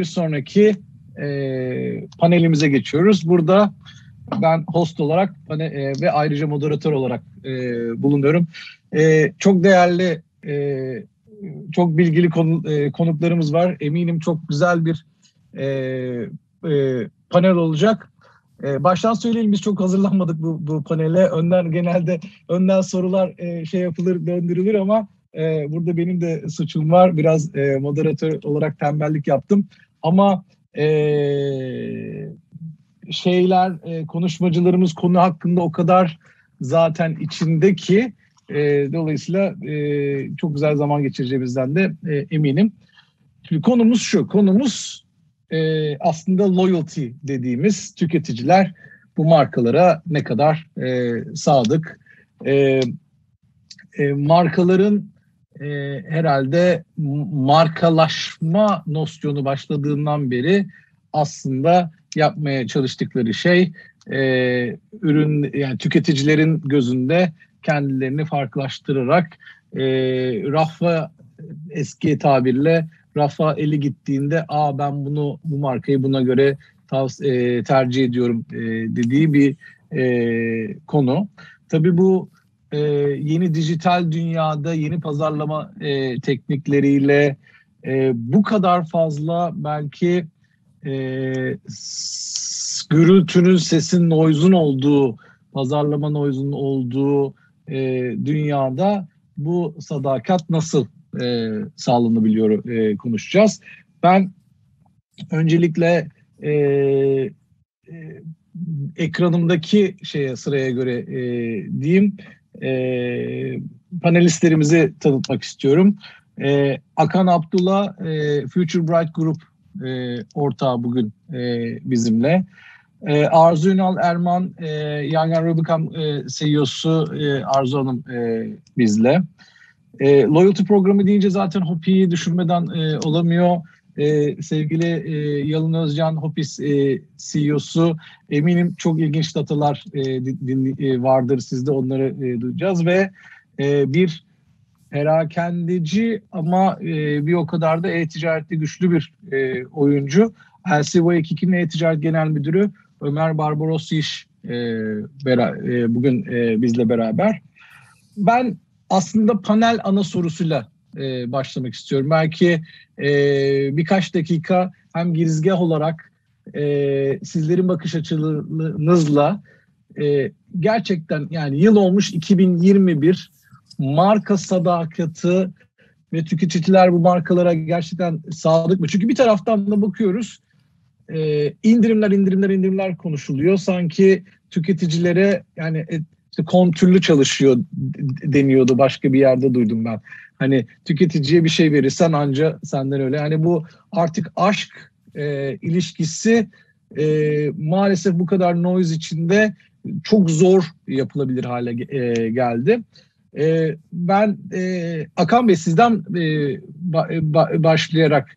bir sonraki panelimize geçiyoruz. Burada ben host olarak ve ayrıca moderatör olarak bulunuyorum. Çok değerli, çok bilgili konuklarımız var. Eminim çok güzel bir panel olacak. Baştan söyleyelim, biz çok hazırlanmadık bu panele. Genelde önden sorular döndürülür ama burada benim de suçum var. Biraz moderatör olarak tembellik yaptım. Ama konuşmacılarımız konu hakkında o kadar zaten içinde ki dolayısıyla çok güzel zaman geçireceğimizden de eminim. Şimdi konumuz şu, aslında loyalty dediğimiz tüketiciler bu markalara ne kadar sadık. Markaların herhalde markalaşma nosyonu başladığından beri aslında yapmaya çalıştıkları şey tüketicilerin gözünde kendilerini farklılaştırarak eski tabirle rafa eli gittiğinde ben bu markayı buna göre tercih ediyorum dediği bir konu. Tabii bu yeni dijital dünyada yeni pazarlama teknikleriyle bu kadar fazla belki gürültünün, sesin, noise'un olduğu, pazarlama noise'un olduğu dünyada bu sadakat nasıl sağlanabiliyor konuşacağız. Ben öncelikle ekranımdaki sıraya göre diyeyim. Panelistlerimizi tanıtmak istiyorum. Akan Abdula, Future Bright Group ortağı bugün bizimle. Arzu Ünal Erman, Yangan Rubicam CEO'su Arzu Hanım bizle. Loyalty programı deyince zaten HOPİ'yi düşünmeden olamıyor. Sevgili Yalın Özcan, HOPİS CEO'su, eminim çok ilginç datalar vardır sizde, onları duyacağız ve bir perakendeci ama bir o kadar da e-ticarette güçlü bir oyuncu. LC Waikiki'nin e-ticaret genel müdürü Ömer Barbaros Yiş bugün bizle beraber. Ben aslında panel ana sorusuyla başlamak istiyorum. Belki birkaç dakika hem girizgah olarak sizlerin bakış açınızla gerçekten yıl olmuş 2021, marka sadakati ve tüketiciler bu markalara gerçekten sadık mı? Çünkü bir taraftan da bakıyoruz indirimler konuşuluyor. Sanki tüketicilere kontürlü çalışıyor deniyordu. Başka bir yerde duydum ben. Tüketiciye bir şey verirsen anca senden öyle. Bu artık aşk ilişkisi maalesef bu kadar noise içinde çok zor yapılabilir hale geldi. Ben Akan Bey, sizden başlayarak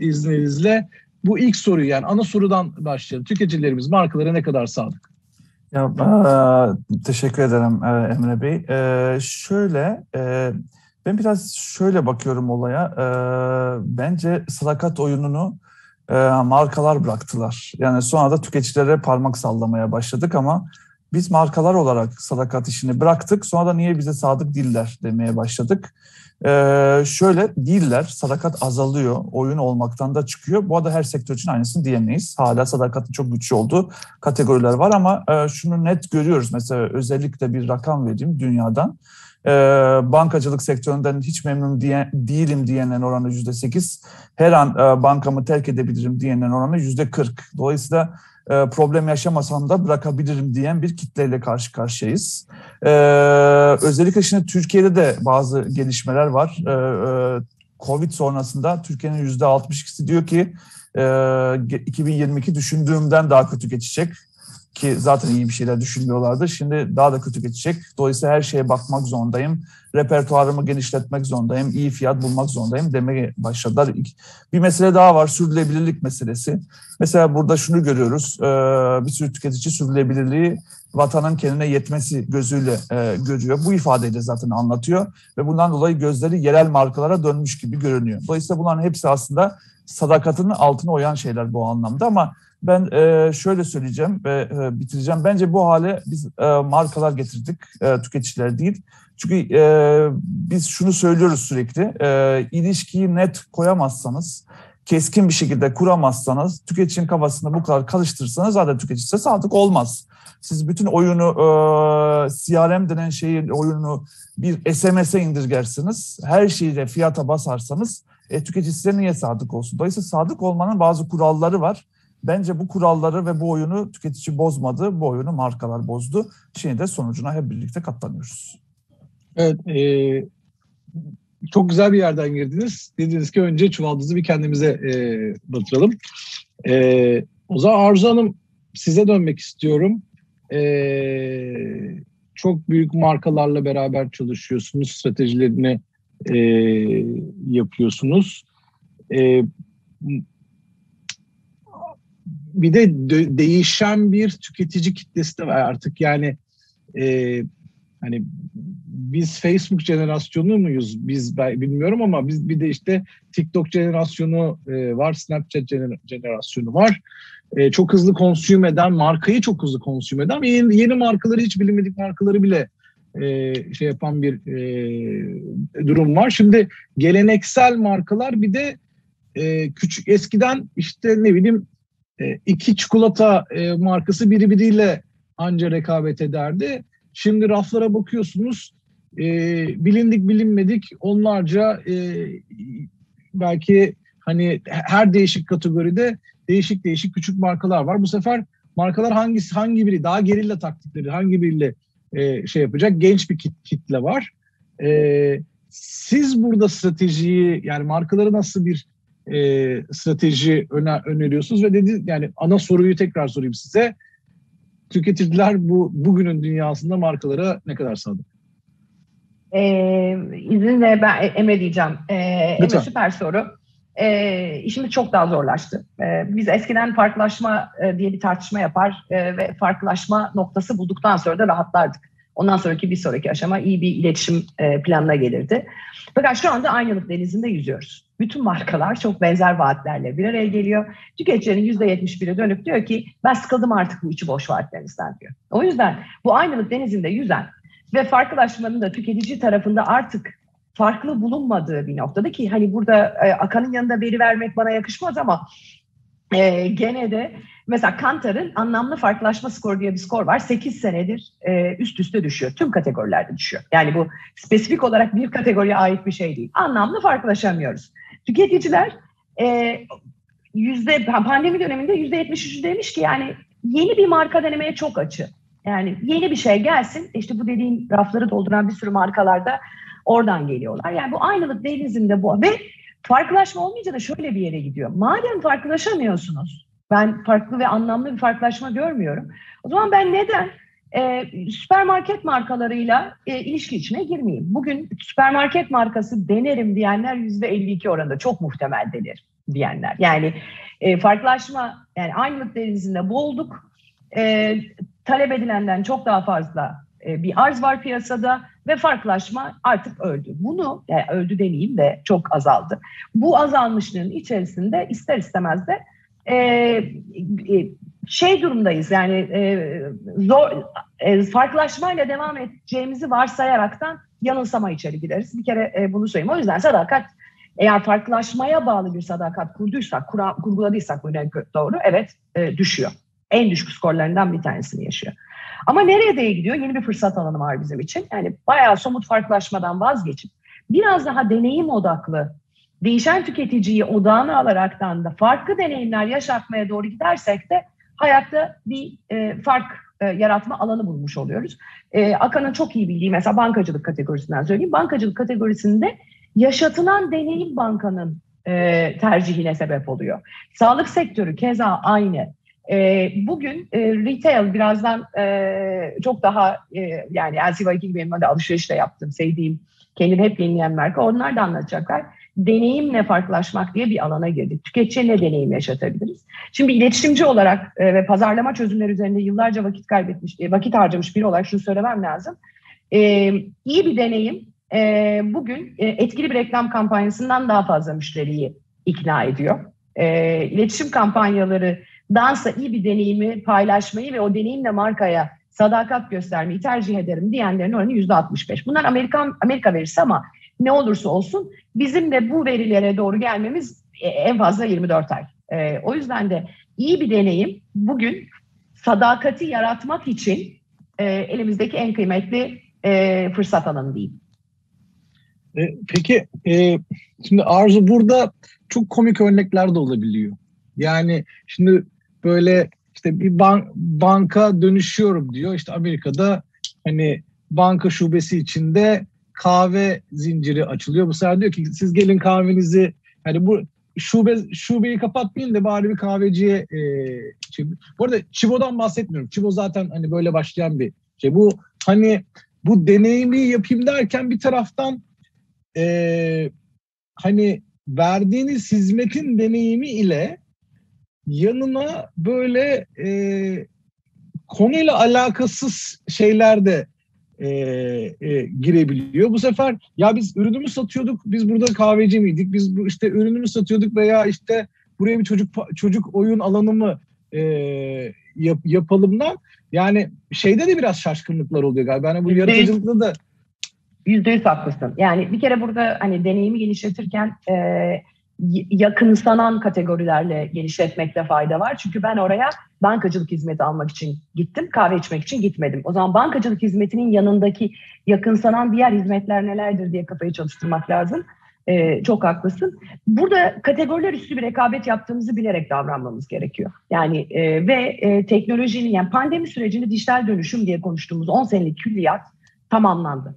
izninizle bu ilk soruyu, ana sorudan başlayalım. Tüketicilerimiz markalara ne kadar sadık? Teşekkür ederim Emre Bey. Ben biraz bakıyorum olaya. Bence sadakat oyununu markalar bıraktılar. Sonra da tüketicilere parmak sallamaya başladık ama biz markalar olarak sadakat işini bıraktık. Sonra da niye bize sadık değiller demeye başladık. Değiller. Sadakat azalıyor. Oyun olmaktan da çıkıyor. Bu arada her sektör için aynısını diyemeyiz. Hala sadakatin çok güçlü olduğu kategoriler var ama şunu net görüyoruz. Mesela özellikle bir rakam vereyim dünyadan. Bankacılık sektöründen hiç memnun değilim diyenlerin oranı %8. Her an bankamı terk edebilirim diyenlerin oranı %40. Dolayısıyla problem yaşamasam da bırakabilirim diyen bir kitleyle karşı karşıyayız. Özellikle şimdi Türkiye'de de bazı gelişmeler var. Covid sonrasında Türkiye'nin %62'si diyor ki 2022 düşündüğümden daha kötü geçecek. Ki zaten iyi bir şeyler düşünmüyorlardı. Şimdi daha da kötü geçecek. Dolayısıyla her şeye bakmak zorundayım. repertuarımı genişletmek zorundayım, iyi fiyat bulmak zorundayım demeye başladılar. Bir mesele daha var, sürdürülebilirlik meselesi. Mesela burada şunu görüyoruz, bir sürü tüketici sürdürülebilirliği vatanın kendine yetmesi gözüyle görüyor. Bu ifadeyle zaten anlatıyor ve bundan dolayı gözleri yerel markalara dönmüş gibi görünüyor. Dolayısıyla bunların hepsi aslında sadakatinin altına oyan şeyler bu anlamda, ama ben şöyle söyleyeceğim ve bitireceğim. Bence bu hale biz markalar getirdik, tüketiciler değil. Çünkü biz şunu söylüyoruz sürekli, ilişkiyi net koyamazsanız, keskin bir şekilde kuramazsanız, tüketicinin kafasında bu kadar karıştırırsanız zaten tüketici size sadık olmaz. Siz bütün oyunu, CRM denen şeyin oyunu bir SMS'e indirgersiniz, her şeyi de fiyata basarsanız tüketici size niye sadık olsun? Dolayısıyla sadık olmanın bazı kuralları var. Bence bu kuralları ve bu oyunu tüketici bozmadı, bu oyunu markalar bozdu. Şimdi de sonucuna hep birlikte katlanıyoruz. Evet, çok güzel bir yerden girdiniz. Dediniz ki önce çuvaldızı bir kendimize batıralım. O zaman Arzu Hanım, size dönmek istiyorum. Çok büyük markalarla beraber çalışıyorsunuz, stratejilerini yapıyorsunuz. Bir de değişen bir tüketici kitlesi de var artık. Yani hani biz Facebook jenerasyonu muyuz? Biz bilmiyorum ama biz bir de işte TikTok jenerasyonu var, Snapchat jenerasyonu var. Çok hızlı konsüm eden, markayı çok hızlı konsüm eden, yeni markaları, hiç bilinmedik markaları bile şey yapan bir durum var. Şimdi geleneksel markalar bir de küçük, eskiden işte ne bileyim iki çikolata markası birbiriyle anca rekabet ederdi. Şimdi raflara bakıyorsunuz, bilindik bilinmedik onlarca belki hani her değişik kategoride değişik küçük markalar var. Bu sefer markalar hangi biri daha gerilla taktikleri, hangi biriyle şey yapacak, genç bir kitle var. Siz burada stratejiyi, yani markalara nasıl bir strateji öneriyorsunuz ve yani ana soruyu tekrar sorayım size. Tüketiciler bugünün dünyasında markalara ne kadar sadık? İzninle ben Emre diyeceğim. Emre, süper soru. İşimiz çok daha zorlaştı. Biz eskiden farklılaşma diye bir tartışma yapar ve farklılaşma noktası bulduktan sonra da rahatlardık. Ondan sonraki bir sonraki aşama iyi bir iletişim planına gelirdi. Fakat şu anda aynılık denizinde yüzüyoruz. Bütün markalar çok benzer vaatlerle bir araya geliyor. Tüketicilerin %71'i dönüp diyor ki ben sıkıldım artık bu içi boş vaatlerinizden diyor. O yüzden bu aynılık denizinde yüzen ve farklılaşmanın da tüketici tarafında artık farklı bulunmadığı bir noktada, ki hani burada Akan'ın yanında veri vermek bana yakışmaz ama gene de mesela Kantar'ın anlamlı farklılaşma skoru diye bir skor var. 8 senedir üst üste düşüyor. Tüm kategorilerde düşüyor. Yani bu spesifik olarak bir kategoriye ait bir şey değil. Anlamlı farklılaşamıyoruz. Tüketiciler pandemi döneminde %73 demiş ki yani yeni bir marka denemeye çok açı. Yani yeni bir şey gelsin, işte bu dediğim rafları dolduran bir sürü markalarda oradan geliyorlar. Yani bu aynılık denizinde bu ve farklılaşma olmayınca da şöyle bir yere gidiyor. Madem farklılaşamıyorsunuz, ben farklı ve anlamlı bir farklılaşma görmüyorum, o zaman ben neden süpermarket markalarıyla ilişki içine girmeyeyim? Bugün süpermarket markası denerim diyenler %52 oranında, çok muhtemel denir diyenler. Yani farklılaşma, yani aynılık denizinde boğulduk. Talep edilenden çok daha fazla bir arz var piyasada ve farklılaşma artık öldü. Bunu, yani öldü demeyeyim de çok azaldı. Bu azalmışlığın içerisinde ister istemez de şey durumdayız, yani farklılaşmayla devam edeceğimizi varsayaraktan yanılsama içeri gideriz. Bir kere bunu söyleyeyim. O yüzden sadakat, eğer farklılaşmaya bağlı bir sadakat kurguladıysak bu yöne doğru, evet düşüyor. En düşük skorlarından bir tanesini yaşıyor. Ama nereye de gidiyor? Yeni bir fırsat alanı var bizim için. Yani bayağı somut farklılaşmadan vazgeçip biraz daha deneyim odaklı, değişen tüketiciyi odağına alaraktan da farklı deneyimler yaşatmaya doğru gidersek de hayatta bir fark yaratma alanı bulmuş oluyoruz. Akan'ın çok iyi bildiği mesela bankacılık kategorisinden söyleyeyim. Bankacılık kategorisinde yaşatılan deneyim bankanın tercihine sebep oluyor. Sağlık sektörü keza aynı. Bugün retail birazdan çok daha yani LC Waikiki, benim de alışverişle yaptığım, sevdiğim kendini hep yenileyen marka, onlar da anlatacaklar. Deneyimle farklılaşmak diye bir alana girdik. Tüketiciye ne deneyim yaşatabiliriz? Şimdi iletişimci olarak ve pazarlama çözümleri üzerinde yıllarca vakit harcamış biri olarak şunu söylemem lazım. İyi bir deneyim bugün etkili bir reklam kampanyasından daha fazla müşteriyi ikna ediyor. İletişim kampanyalarındansa iyi bir deneyimi paylaşmayı ve o deneyimle markaya sadakat göstermeyi tercih ederim diyenlerin oranı %65. Bunlar Amerika verisi ama ne olursa olsun bizim de bu verilere doğru gelmemiz en fazla 24 ay. O yüzden de iyi bir deneyim bugün sadakati yaratmak için elimizdeki en kıymetli fırsat alanı diyeyim. Peki şimdi Arzu, burada çok komik örnekler de olabiliyor. Yani şimdi böyle işte bir banka dönüşüyorum diyor. İşte Amerika'da hani banka şubesi içinde kahve zinciri açılıyor. Bu sefer diyor ki siz gelin kahvenizi, hani bu şubeyi kapatmayın da bari bir kahveciye bu arada Çibo'dan bahsetmiyorum. Çibo zaten hani böyle başlayan bir şey. Bu hani bu deneyimi yapayım derken bir taraftan hani verdiğiniz hizmetin deneyimi ile yanına böyle konuyla alakasız şeyler de girebiliyor. Bu sefer ya biz ürünümü satıyorduk, biz burada kahveci miydik? Biz bu, işte ürünümü satıyorduk veya işte buraya bir çocuk oyun alanı mı yapalımdan. Yani şeyde de biraz şaşkınlıklar oluyor galiba. Yani bu yaratıcılıkta da %100 haklısın. Yani bir kere burada hani deneyimi genişletirken yakınsanan kategorilerle genişletmekte fayda var. Çünkü ben oraya bankacılık hizmeti almak için gittim, kahve içmek için gitmedim. O zaman bankacılık hizmetinin yanındaki yakınsanan diğer hizmetler nelerdir diye kafayı çalıştırmak lazım. Çok haklısın. Burada kategoriler üstü bir rekabet yaptığımızı bilerek davranmamız gerekiyor. Yani teknolojinin, yani pandemi sürecinde dijital dönüşüm diye konuştuğumuz 10 senelik külliyat tamamlandı.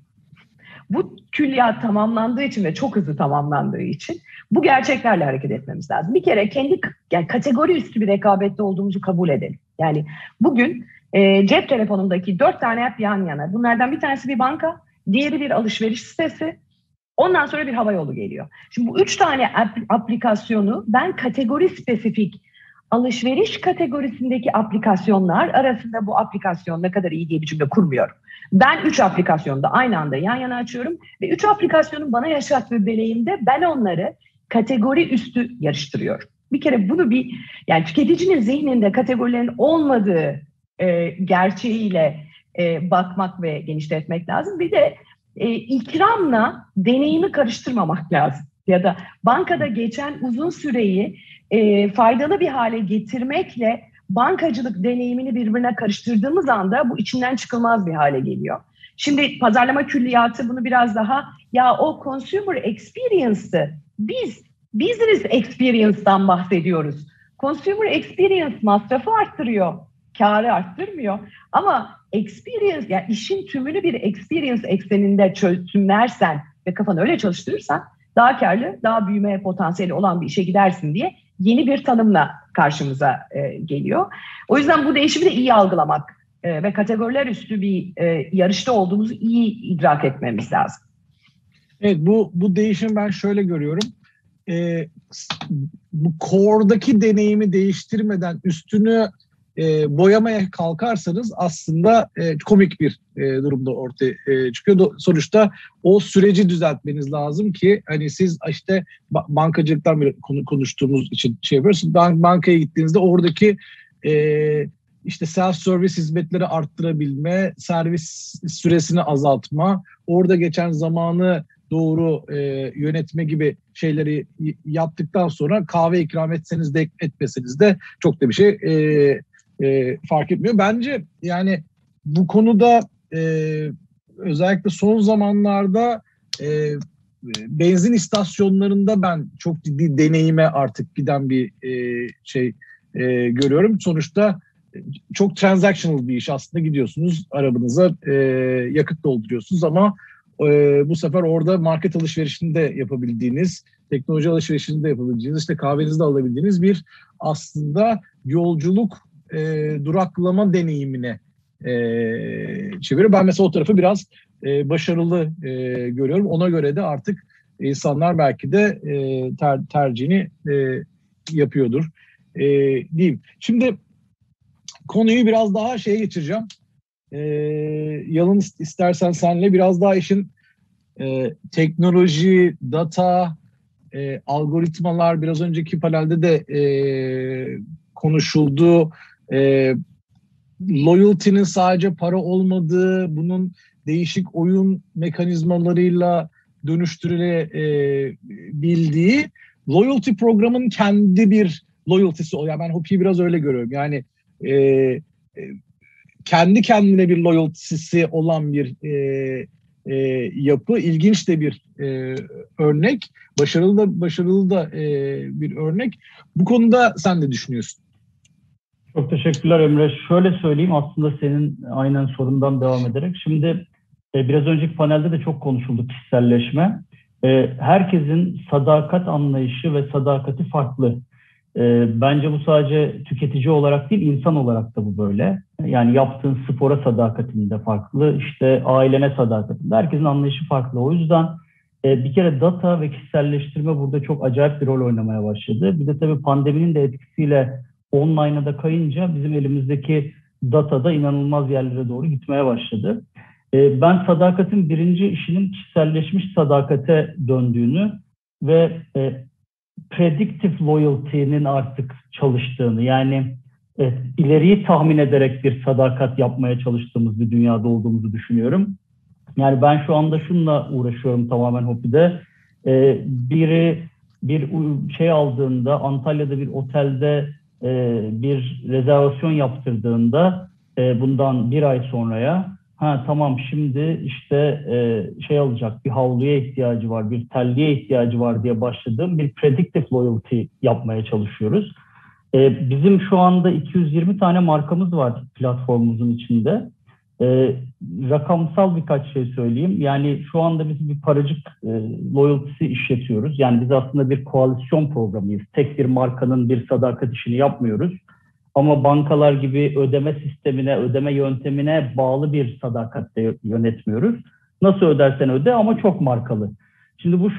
Bu külliyat tamamlandığı için ve çok hızlı tamamlandığı için bu gerçeklerle hareket etmemiz lazım. Bir kere kendi kategori üstü bir rekabette olduğumuzu kabul edelim. Yani bugün cep telefonumdaki 4 tane app yan yana. Bunlardan bir tanesi bir banka, diğeri bir alışveriş sitesi, ondan sonra bir havayolu geliyor. Şimdi bu 3 tane aplikasyonu ben kategori spesifik, alışveriş kategorisindeki aplikasyonlar arasında bu aplikasyon ne kadar iyi diye bir cümle kurmuyorum. Ben 3 aplikasyonu da aynı anda yan yana açıyorum ve 3 aplikasyonun bana yaşattığı deneyimde ben onları kategori üstü yarıştırıyorum. Bir kere bunu yani tüketicinin zihninde kategorilerin olmadığı gerçeğiyle bakmak ve genişletmek lazım. Bir de ikramla deneyimi karıştırmamak lazım. Ya da bankada geçen uzun süreyi faydalı bir hale getirmekle bankacılık deneyimini birbirine karıştırdığımız anda bu içinden çıkılmaz bir hale geliyor. Şimdi pazarlama külliyatı bunu biraz daha, ya o consumer experience'ı biz business experience'dan bahsediyoruz. Consumer experience masrafı arttırıyor, kârı arttırmıyor. Ama experience, yani işin tümünü bir experience ekseninde çözümlersen ve kafanı öyle çalıştırırsan daha karlı, daha büyüme potansiyeli olan bir işe gidersin diye yeni bir tanımla karşımıza geliyor. O yüzden bu değişimi de iyi algılamak ve kategoriler üstü bir yarışta olduğumuzu iyi idrak etmemiz lazım. Evet, bu değişimi ben şöyle görüyorum. Bu core'daki deneyimi değiştirmeden üstünü boyamaya kalkarsanız aslında komik bir durumda ortaya çıkıyor. Sonuçta o süreci düzeltmeniz lazım ki hani siz işte bankacılıktan bile konuştuğumuz için şey yapıyorsunuz. Bankaya gittiğinizde oradaki işte self-service hizmetleri arttırabilme, servis süresini azaltma, orada geçen zamanı doğru yönetme gibi şeyleri yaptıktan sonra kahve ikram etseniz de etmeseniz de çok da bir şey fark etmiyor. Bence yani bu konuda özellikle son zamanlarda benzin istasyonlarında ben çok ciddi deneyime artık giden bir görüyorum. Sonuçta çok transactional bir iş aslında, gidiyorsunuz arabanıza yakıt dolduruyorsunuz ama bu sefer orada market alışverişini de yapabildiğiniz, teknoloji alışverişini de yapabildiğiniz, işte kahvenizi de alabildiğiniz bir aslında yolculuk duraklama deneyimine çeviriyor. Ben mesela o tarafı biraz başarılı görüyorum. Ona göre de artık insanlar belki de tercihini yapıyordur diyeyim. Şimdi konuyu biraz daha şeye geçireceğim. Yalın, istersen senle biraz daha işin teknoloji, data, algoritmalar, biraz önceki panelde de konuşuldu. Loyalty'nin sadece para olmadığı, bunun değişik oyun mekanizmalarıyla dönüştürülebildiği, loyalty programının kendi bir loyalty'si oluyor. Yani ben HOPİ'yi biraz öyle görüyorum. Yani kendi kendine bir loyalty'si olan bir yapı, ilginç de bir örnek, başarılı da bir örnek. Bu konuda sen ne düşünüyorsun? Çok teşekkürler Emre. Şöyle söyleyeyim, aslında senin aynen sorundan devam ederek. Şimdi biraz önceki panelde de çok konuşuldu kişiselleşme. Herkesin sadakat anlayışı ve sadakati farklı. Bence bu sadece tüketici olarak değil, insan olarak da bu böyle. Yani yaptığın spora sadakatin de farklı, işte ailene sadakatin de. Herkesin anlayışı farklı. O yüzden bir kere data ve kişiselleştirme burada çok acayip bir rol oynamaya başladı. Bir de tabii pandeminin de etkisiyle online'a da kayınca bizim elimizdeki data da inanılmaz yerlere doğru gitmeye başladı. Ben sadakatin birinci işinin kişiselleşmiş sadakate döndüğünü ve predictive loyalty'nin artık çalıştığını, yani ileriyi tahmin ederek bir sadakat yapmaya çalıştığımız bir dünyada olduğumuzu düşünüyorum. Yani ben şu anda şununla uğraşıyorum tamamen HOPİ'de. Biri bir şey aldığında, Antalya'da bir otelde bir rezervasyon yaptırdığında bundan bir ay sonraya, ha tamam şimdi işte şey alacak, bir havluya ihtiyacı var, bir telliğe ihtiyacı var diye başladığım bir predictive loyalty yapmaya çalışıyoruz. Bizim şu anda 220 tane markamız var platformumuzun içinde. Rakamsal birkaç şey söyleyeyim. Yani şu anda biz bir paracık loyalty'si işletiyoruz. Yani biz aslında bir koalisyon programıyız. Tek bir markanın bir sadakat işini yapmıyoruz. Ama bankalar gibi ödeme sistemine, ödeme yöntemine bağlı bir sadakatle yönetmiyoruz. Nasıl ödersen öde ama çok markalı. Şimdi bu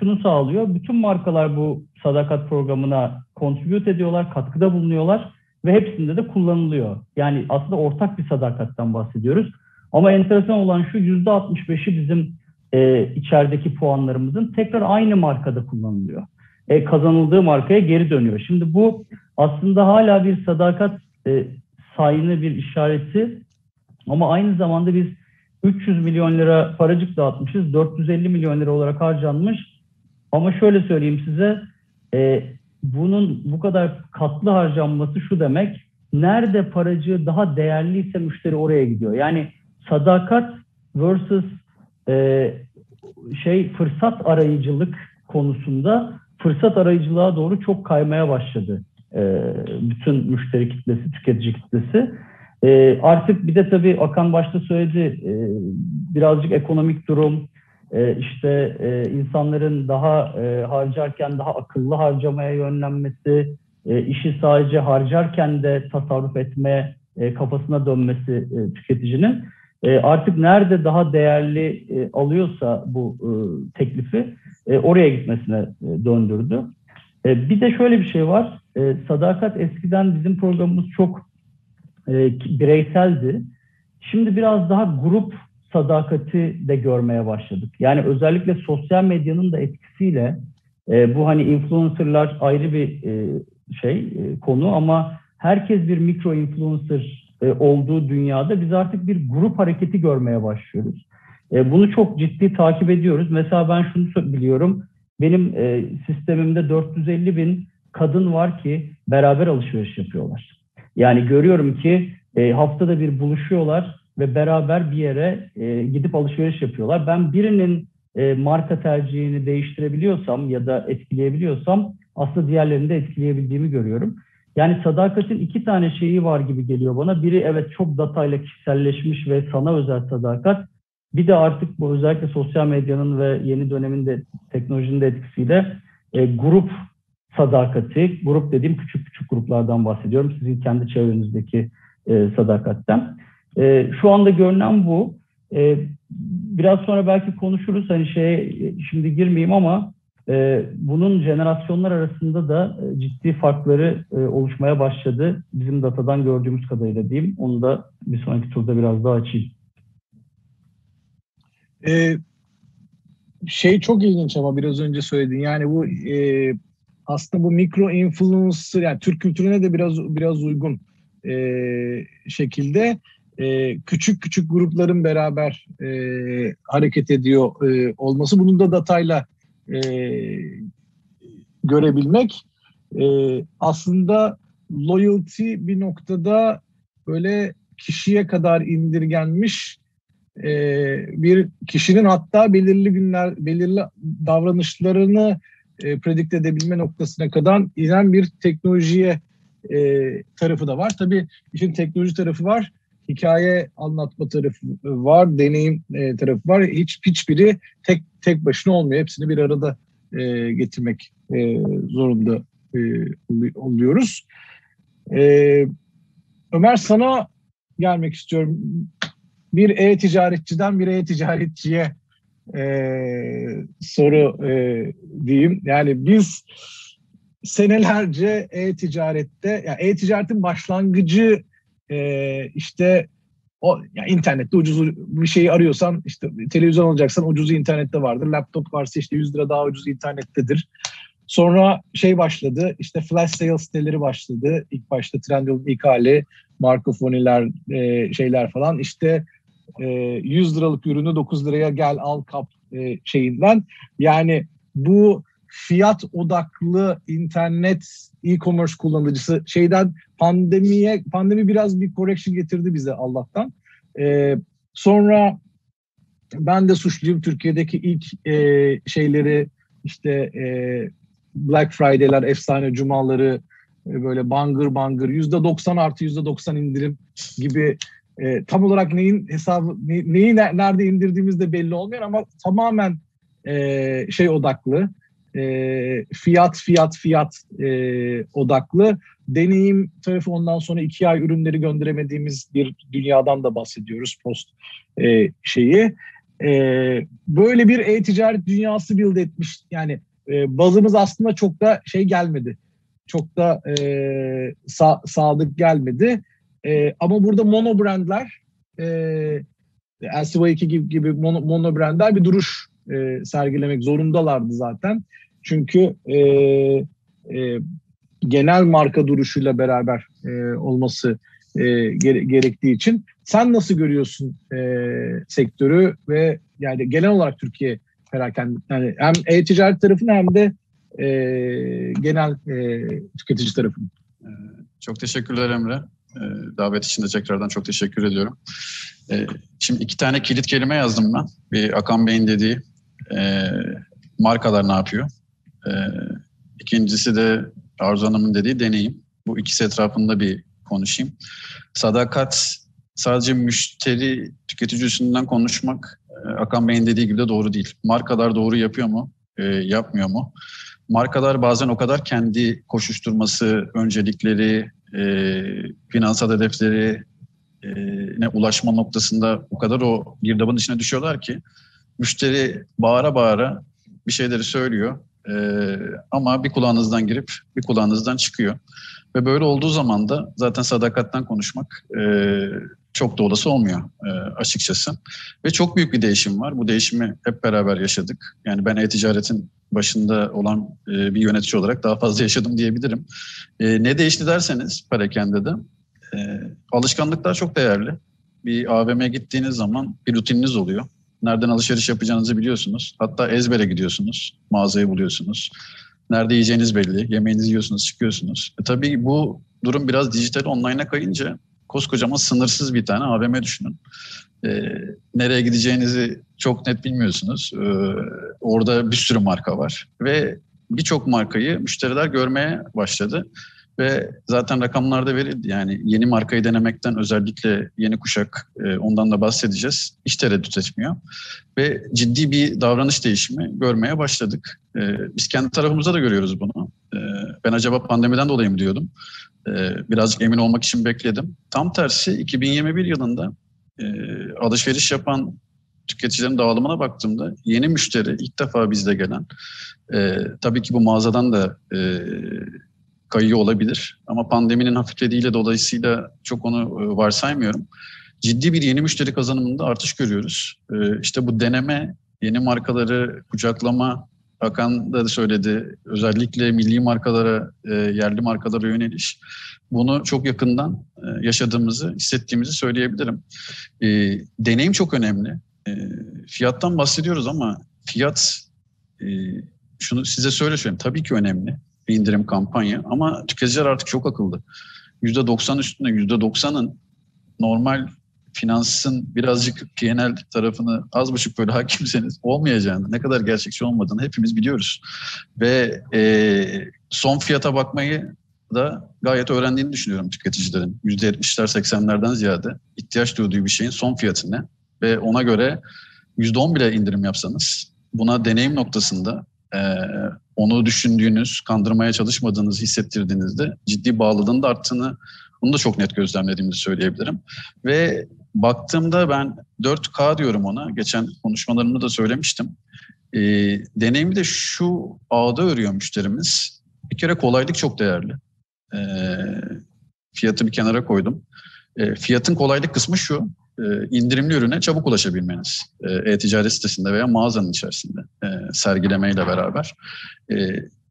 şunu sağlıyor. Bütün markalar bu sadakat programına contribute ediyorlar, katkıda bulunuyorlar ve hepsinde de kullanılıyor. Yani aslında ortak bir sadakattan bahsediyoruz. Ama enteresan olan şu, %65'i bizim içerideki puanlarımızın tekrar aynı markada kullanılıyor. Kazanıldığı markaya geri dönüyor. Şimdi bu aslında hala bir sadakat sayını, bir işareti, ama aynı zamanda biz 300 milyon lira paracık dağıtmışız, 450 milyon lira olarak harcanmış. Ama şöyle söyleyeyim size, bunun bu kadar katlı harcanması şu demek, nerede paracığı daha değerliyse müşteri oraya gidiyor. Yani sadakat versus fırsat arayıcılık konusunda fırsat arayıcılığa doğru çok kaymaya başladı bütün müşteri kitlesi, tüketici kitlesi. Artık bir de tabii Akan başta söyledi, birazcık ekonomik durum, insanların daha harcarken daha akıllı harcamaya yönlenmesi, işi sadece harcarken de tasarruf etme kafasına dönmesi tüketicinin. Artık nerede daha değerli alıyorsa bu teklifi oraya gitmesine döndürdü. Bir de şöyle bir şey var. Sadakat eskiden bizim programımız çok bireyseldi. Şimdi biraz daha grup sadakati de görmeye başladık. Yani özellikle sosyal medyanın da etkisiyle bu hani influencerlar ayrı bir konu, ama herkes bir mikro influencer olduğu dünyada biz artık bir grup hareketi görmeye başlıyoruz. Bunu çok ciddi takip ediyoruz. Mesela ben şunu biliyorum. Benim sistemimde 450 bin kadın var ki beraber alışveriş yapıyorlar. Yani görüyorum ki haftada bir buluşuyorlar ve beraber bir yere gidip alışveriş yapıyorlar. Ben birinin marka tercihini değiştirebiliyorsam ya da etkileyebiliyorsam aslında diğerlerini de etkileyebildiğimi görüyorum. Yani sadakatin iki tane şeyi var gibi geliyor bana. Biri evet çok datayla kişiselleşmiş ve sana özel sadakat. Bir de artık bu özellikle sosyal medyanın ve yeni dönemin de teknolojinin de etkisiyle grup sadakati, grup dediğim küçük küçük gruplardan bahsediyorum. Sizin kendi çevrenizdeki sadakatten. Şu anda görünen bu. Biraz sonra belki konuşuruz, hani şimdi girmeyeyim ama bunun jenerasyonlar arasında da ciddi farkları oluşmaya başladı. Bizim datadan gördüğümüz kadarıyla diyeyim. Onu da bir sonraki turda biraz daha açayım. Çok ilginç ama biraz önce söyledin. Yani bu aslında bu mikro influencer, yani Türk kültürüne de biraz uygun şekilde küçük grupların beraber hareket ediyor olması. Bunun da datayla görebilmek aslında loyalty bir noktada böyle kişiye kadar indirgenmiş bir kişinin hatta belirli davranışlarını predict edebilme noktasına kadar inen bir teknolojiye tarafı da var. Tabii işin teknoloji tarafı var, hikaye anlatma tarafı var, deneyim tarafı var. Hiçbiri tek başına olmuyor. Hepsini bir arada getirmek zorunda oluyoruz. Ömer, sana gelmek istiyorum. Bir e-ticaretçiden bir e-ticaretçiye soru diyeyim. Yani biz senelerce e-ticarette, yani e-ticaretin başlangıcı internette ucuz bir şeyi arıyorsan, işte televizyon alacaksan ucuzu internette vardır. Laptop varsa işte 100 lira daha ucuz internettedir. Sonra başladı, işte flash sale siteleri başladı. İlk başta Trendyol'un ilk hali, Markofoniler, şeyler falan. İşte 100 liralık ürünü 9 liraya gel al kap şeyinden. Yani bu fiyat odaklı internet e-commerce kullanıcısı pandemi biraz bir correction getirdi bize Allah'tan. Sonra ben de suçluyum, Türkiye'deki ilk şeyleri, işte Black Friday'ler, efsane cumaları, böyle bangır %90 artı %90 indirim gibi, tam olarak neyin hesabı, neyi nerede indirdiğimiz de belli olmuyor ama tamamen odaklı, fiyat odaklı. Deneyim tarafı, ondan sonra 2 ay ürünleri gönderemediğimiz bir dünyadan da bahsediyoruz post . Böyle bir e-ticaret dünyası build etmiş. Yani bazımız aslında çok da gelmedi. Çok da sadık gelmedi. Ama burada monobrandler, LC Waikiki gibi monobrandler bir duruş sergilemek zorundalardı zaten. Çünkü genel marka duruşuyla beraber olması gerektiği için. Sen nasıl görüyorsun sektörü ve yani genel olarak Türkiye perakende, yani hem e-ticaret tarafını hem de genel tüketici tarafını? Çok teşekkürler Emre. Davet için de tekrardan çok teşekkür ediyorum. Şimdi 2 tane kilit kelime yazdım ben. Bir, Akan Bey'in dediği markalar ne yapıyor? İkincisi de Arzu Hanım'ın dediği deneyim. Bu ikisi etrafında bir konuşayım. Sadakat, sadece müşteri, tüketici üstünden konuşmak Akan Bey'in dediği gibi de doğru değil. Markalar doğru yapıyor mu, yapmıyor mu? Markalar bazen o kadar kendi koşuşturması, öncelikleri, finansal hedefleri ne ulaşma noktasında o kadar o girdabın içine düşüyorlar ki müşteri bağıra bağıra bir şeyleri söylüyor ama bir kulağınızdan girip bir kulağınızdan çıkıyor. Ve böyle olduğu zaman da zaten sadakatten konuşmak çok da olası olmuyor açıkçası. Ve çok büyük bir değişim var. Bu değişimi hep beraber yaşadık. Yani ben e-ticaretin başında olan bir yönetici olarak daha fazla yaşadım diyebilirim. Ne değişti derseniz perakende de alışkanlıklar çok değerli. Bir AVM'ye gittiğiniz zaman bir rutininiz oluyor. Nereden alışveriş yapacağınızı biliyorsunuz. Hatta ezbere gidiyorsunuz, mağazayı buluyorsunuz. Nerede yiyeceğiniz belli, yemeğinizi yiyorsunuz, çıkıyorsunuz. Tabii bu durum biraz dijital online'a kayınca koskocaman sınırsız bir tane AVM düşünün. Nereye gideceğinizi çok net bilmiyorsunuz. Orada bir sürü marka var. Ve birçok markayı müşteriler görmeye başladı. Ve zaten rakamlarda verildi. Yani yeni markayı denemekten, özellikle yeni kuşak, ondan da bahsedeceğiz, hiç tereddüt etmiyor. Ve ciddi bir davranış değişimi görmeye başladık. Biz kendi tarafımızda da görüyoruz bunu. Ben acaba pandemiden dolayı mı diyordum. Birazcık emin olmak için bekledim. Tam tersi, 2021 yılında alışveriş yapan tüketicilerin dağılımına baktığımda yeni müşteri ilk defa bizde gelen, tabii ki bu mağazadan da kayıyor olabilir ama pandeminin hafiflediğiyle dolayısıyla çok onu varsaymıyorum. Ciddi bir yeni müşteri kazanımında artış görüyoruz. İşte bu deneme, yeni markaları kucaklama, Akan da söyledi, özellikle milli markalara, yerli markalara yöneliş. Bunu çok yakından yaşadığımızı, hissettiğimizi söyleyebilirim. Deneyim çok önemli. Fiyattan bahsediyoruz ama fiyat, şunu size söyleyeyim, tabii ki önemli bir indirim kampanya ama tüketiciler artık çok akıllı. %90 üstünde, %90'ın normal finansın birazcık P&L tarafını az buçuk böyle hakimseniz olmayacağını, ne kadar gerçekçi olmadığını hepimiz biliyoruz. Ve son fiyata bakmayı da gayet öğrendiğini düşünüyorum tüketicilerin. %70'ler 80'lerden ziyade ihtiyaç duyduğu bir şeyin son fiyatı ne? Ve ona göre %10 bile indirim yapsanız, buna deneyim noktasında onu düşündüğünüz, kandırmaya çalışmadığınız, hissettirdiğinizde ciddi bağlılığın da arttığını, bunu da çok net gözlemlediğimizi söyleyebilirim. Ve baktığımda ben 4K diyorum ona. Geçen konuşmalarımda da söylemiştim. Deneyimi de şu ağda örüyor müşterimiz. Bir kere kolaylık çok değerli. Fiyatı bir kenara koydum. Fiyatın kolaylık kısmı şu. İndirimli ürüne çabuk ulaşabilmeniz. E-ticaret sitesinde veya mağazanın içerisinde sergilemeyle beraber.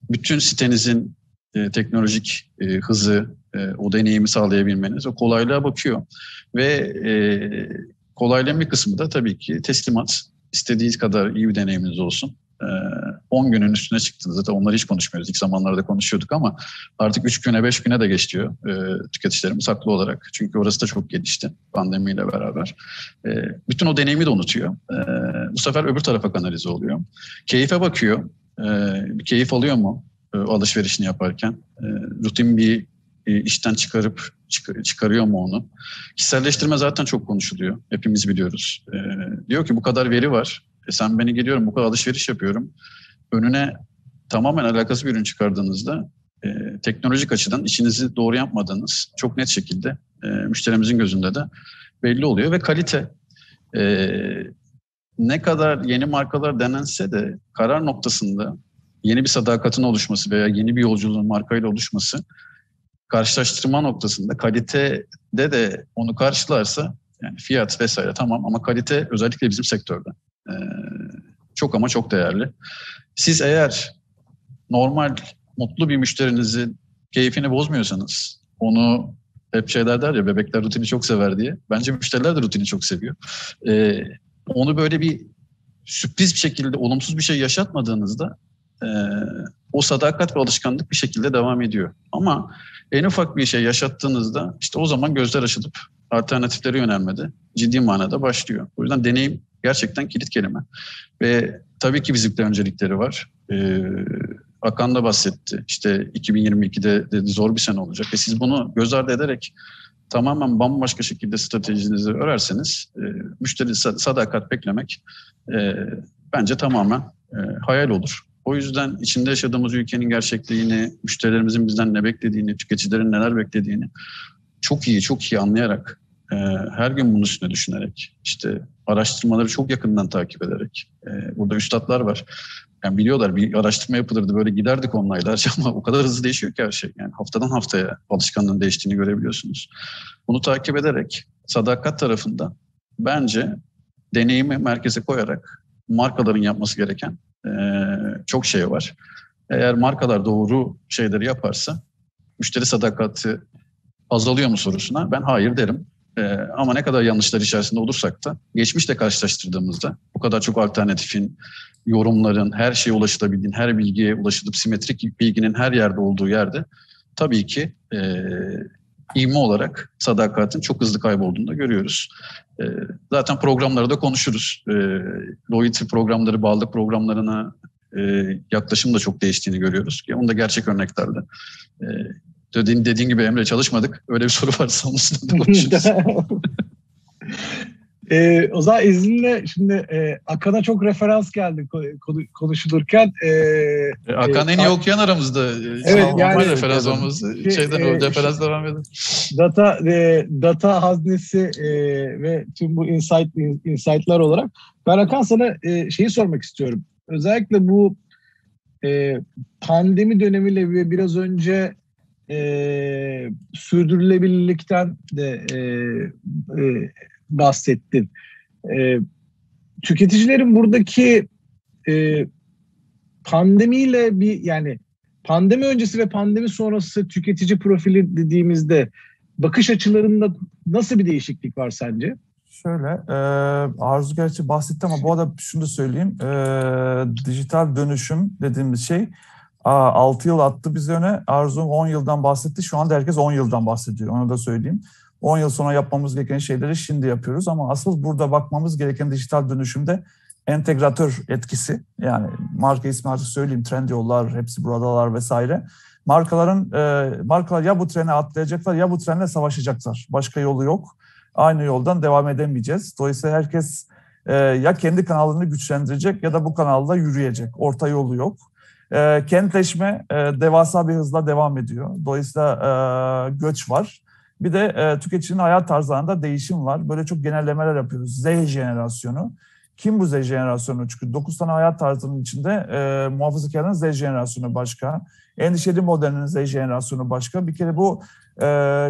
Bütün sitenizin teknolojik hızı, o deneyimi sağlayabilmeniz, o kolaylığa bakıyor. Ve kolaylığın bir kısmı da tabii ki teslimat. İstediğiniz kadar iyi bir deneyiminiz olsun. 10 günün üstüne çıktınız. Zaten onları hiç konuşmuyoruz. İlk zamanlarda konuşuyorduk ama artık 3 güne 5 güne de geç diyor tüketicilerimiz haklı olarak. Çünkü orası da çok gelişti pandemiyle beraber. Bütün o deneyimi de unutuyor. Bu sefer öbür tarafa kanalize oluyor. Keyfe bakıyor. Bir keyif alıyor mu alışverişini yaparken? Rutin bir işten çıkarıyor mu onu? Kişiselleştirme zaten çok konuşuluyor. Hepimiz biliyoruz. Diyor ki bu kadar veri var. Sen beni geliyorum, bu kadar alışveriş yapıyorum. Önüne tamamen alakası bir ürün çıkardığınızda teknolojik açıdan işinizi doğru yapmadığınız çok net şekilde müşterimizin gözünde de belli oluyor. Ve kalite. Ne kadar yeni markalar denense de karar noktasında yeni bir sadakatin oluşması veya yeni bir yolculuğun markayla oluşması, karşılaştırma noktasında kalitede de onu karşılarsa, yani fiyat vesaire tamam ama kalite özellikle bizim sektörde çok ama çok değerli. Siz eğer normal mutlu bir müşterinizin keyfini bozmuyorsanız, onu hep şeyler der ya, bebekler rutini çok sever diye. Bence müşteriler de rutini çok seviyor. Onu böyle bir sürpriz bir şekilde olumsuz bir şey yaşatmadığınızda o sadakat ve alışkanlık bir şekilde devam ediyor. Ama en ufak bir şey yaşattığınızda işte o zaman gözler açılıp alternatiflere yönelmede ciddi manada başlıyor. O yüzden deneyim gerçekten kilit kelime. Ve tabii ki bizlikte öncelikleri var. Akan da bahsetti. İşte 2022'de dedi, zor bir sene olacak. Ve siz bunu göz ardı ederek tamamen bambaşka şekilde stratejinizi örerseniz müşteri sadakat beklemek bence tamamen hayal olur. O yüzden içinde yaşadığımız ülkenin gerçekliğini, müşterilerimizin bizden ne beklediğini, tüketicilerin neler beklediğini çok iyi anlayarak, her gün bunun üstüne düşünerek, işte araştırmaları çok yakından takip ederek, burada üstadlar var. Yani biliyorlar, bir araştırma yapılırdı, böyle giderdik onaylarca ama o kadar hızlı değişiyor ki her şey. Yani haftadan haftaya alışkanlığın değiştiğini görebiliyorsunuz. Bunu takip ederek, sadakat tarafında bence deneyimi merkeze koyarak markaların yapması gereken çok şey var. Eğer markalar doğru şeyleri yaparsa, müşteri sadakati azalıyor mu sorusuna ben hayır derim. Ama ne kadar yanlışlar içerisinde olursak da geçmişle karşılaştırdığımızda bu kadar çok alternatifin, yorumların, her şeye ulaşılabildiğin, her bilgiye ulaşılıp simetrik bilginin her yerde olduğu yerde tabii ki ivme olarak sadakatin çok hızlı kaybolduğunu da görüyoruz. Zaten programları da konuşuruz. Loyalty programları, bağlılık programlarına yaklaşım da çok değiştiğini görüyoruz. Onu da gerçek örneklerle. Dediğin gibi Emre, çalışmadık. Öyle bir soru varsa onun üstünde konuşuruz. O zaman izninle şimdi Akan'a çok referans geldi konuşulurken. Akan en iyi okuyan aramızda. Evet, yani referans olması. Şeyden referans devam edin. Data haznesi ve tüm bu insight'lar olarak. Ben Akan sana şeyi sormak istiyorum. Özellikle bu pandemi dönemiyle ve biraz önce sürdürülebilirlikten de bahsettin. Tüketicilerin buradaki pandemiyle yani pandemi öncesi ve pandemi sonrası tüketici profili dediğimizde bakış açılarında nasıl bir değişiklik var sence? Şöyle, Arzu gerçi bahsetti ama bu arada şunu da söyleyeyim. Dijital dönüşüm dediğimiz şey 6 yıl attı bizi öne. Arzu 10 yıldan bahsetti. Şu anda herkes 10 yıldan bahsediyor. Onu da söyleyeyim. 10 yıl sonra yapmamız gereken şeyleri şimdi yapıyoruz ama asıl burada bakmamız gereken dijital dönüşümde entegratör etkisi. Yani marka ismi artık söyleyeyim, Trendyol'lar, hepsi buradalar vesaire. Markalar ya bu trene atlayacaklar ya bu trenle savaşacaklar. Başka yolu yok. Aynı yoldan devam edemeyeceğiz. Dolayısıyla herkes ya kendi kanalını güçlendirecek ya da bu kanalda yürüyecek. Orta yolu yok. Kentleşme devasa bir hızla devam ediyor. Dolayısıyla göç var. Bir de tüketicinin hayat tarzlarında değişim var. Böyle çok genellemeler yapıyoruz. Z jenerasyonu. Kim bu Z jenerasyonu? Çünkü 9 tane hayat tarzının içinde muhafazakarın Z jenerasyonu başka. Endişeli modernin Z jenerasyonu başka. Bir kere bu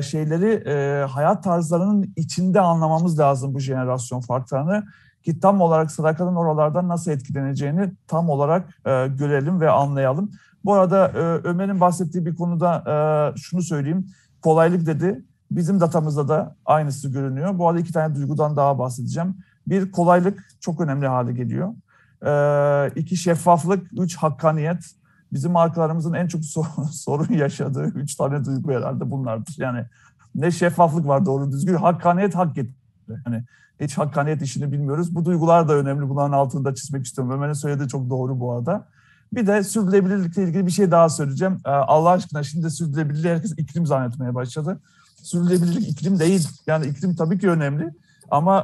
şeyleri hayat tarzlarının içinde anlamamız lazım, bu jenerasyon farklarını. Ki tam olarak sadakanın oralardan nasıl etkileneceğini tam olarak görelim ve anlayalım. Bu arada Ömer'in bahsettiği bir konuda şunu söyleyeyim. Kolaylık dedi. Bizim datamızda da aynısı görünüyor. Bu arada 2 tane duygudan daha bahsedeceğim. Bir, kolaylık çok önemli hale geliyor. 2, şeffaflık. 3, hakkaniyet. Bizim markalarımızın en çok sorun yaşadığı 3 tane duygu herhalde bunlardır. Yani ne şeffaflık var doğru düzgün, hakkaniyet hak getiriyor. Yani hiç hakkaniyet işini bilmiyoruz. Bu duygular da önemli. Bunların altını da çizmek istiyorum. Ömer'in söylediği çok doğru bu arada. Bir de sürdürülebilirlikle ilgili bir şey daha söyleyeceğim. Allah aşkına şimdi sürdürülebilirliği herkes iklim zannetmeye başladı. Sürdürülebilirlik iklim değil. Yani iklim tabii ki önemli. Ama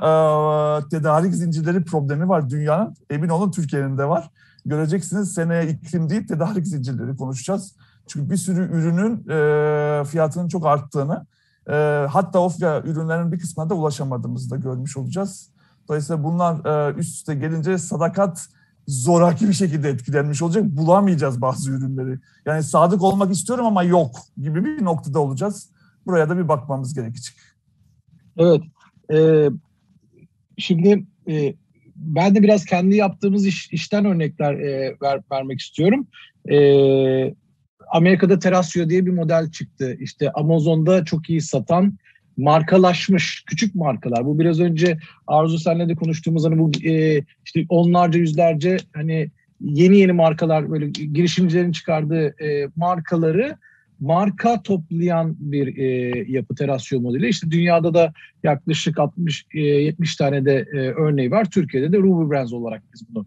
tedarik zincirleri problemi var dünyanın. Emin olun Türkiye'nin de var. Göreceksiniz, seneye iklim değil tedarik zincirleri konuşacağız. Çünkü bir sürü ürünün fiyatının çok arttığını, hatta o ürünlerin bir kısmına da ulaşamadığımızı da görmüş olacağız. Dolayısıyla bunlar üst üste gelince sadakat zoraki bir şekilde etkilenmiş olacak. Bulamayacağız bazı ürünleri. Yani sadık olmak istiyorum ama yok gibi bir noktada olacağız. Buraya da bir bakmamız gerekecek. Evet. Şimdi ben de biraz kendi yaptığımız işten örnekler vermek istiyorum. Amerika'da Terasio diye bir model çıktı. İşte Amazon'da çok iyi satan, markalaşmış küçük markalar. Bu biraz önce Arzu senle de konuştuğumuz hani bu işte onlarca yüzlerce hani yeni markalar, böyle girişimcilerin çıkardığı markaları marka toplayan bir yapı Terasio modeli. İşte dünyada da yaklaşık 60-70 tane de örneği var. Türkiye'de de RubiBrands olarak biz bunu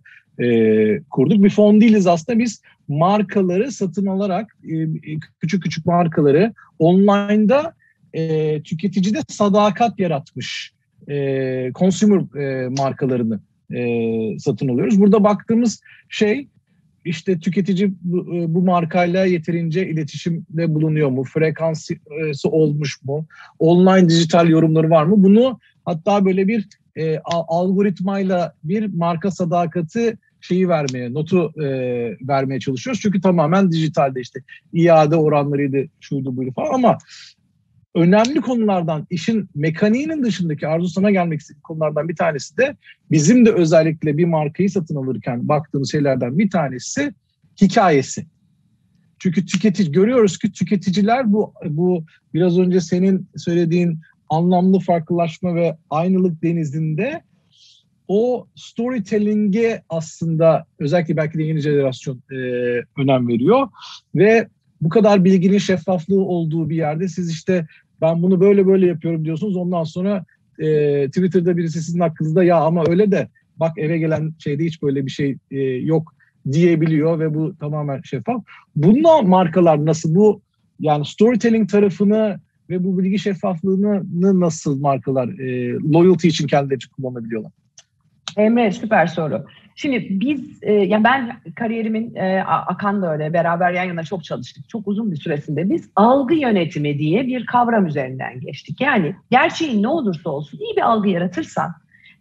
kurduk. Bir fon değiliz aslında, biz markaları satın alarak küçük markaları online'da tüketicide sadakat yaratmış consumer markalarını satın alıyoruz. Burada baktığımız şey, İşte tüketici bu markayla yeterince iletişimde bulunuyor mu? Frekansı olmuş mu? Online dijital yorumları var mı? Bunu hatta böyle bir algoritmayla bir marka sadakati notu vermeye çalışıyoruz. Çünkü tamamen dijitalde işte iade oranlarıydı, şuydu buydu falan, ama önemli konulardan, işin mekaniğinin dışındaki, Arzu sana gelmek istediğim konulardan bir tanesi de bizim de özellikle bir markayı satın alırken baktığımız şeylerden bir tanesi hikayesi. Çünkü görüyoruz ki tüketiciler bu biraz önce senin söylediğin anlamlı farklılaşma ve aynılık denizinde o storytelling'e aslında özellikle belki de yeni jenerasyon önem veriyor ve bu kadar bilginin, şeffaflığı olduğu bir yerde siz işte ben bunu böyle yapıyorum diyorsunuz. Ondan sonra Twitter'da birisi sizin hakkınızda ya ama öyle de bak eve gelen şeyde hiç böyle bir şey yok diyebiliyor ve bu tamamen şeffaf. Bununla markalar nasıl bu yani storytelling tarafını ve bu bilgi şeffaflığını nasıl markalar loyalty için kendileri için kullanabiliyorlar? Emre, süper soru. Şimdi biz, yani ben kariyerimin Akan'la öyle beraber yan yana çok çalıştık. Çok uzun bir süresinde biz algı yönetimi diye bir kavram üzerinden geçtik. Yani gerçeğin ne olursa olsun iyi bir algı yaratırsan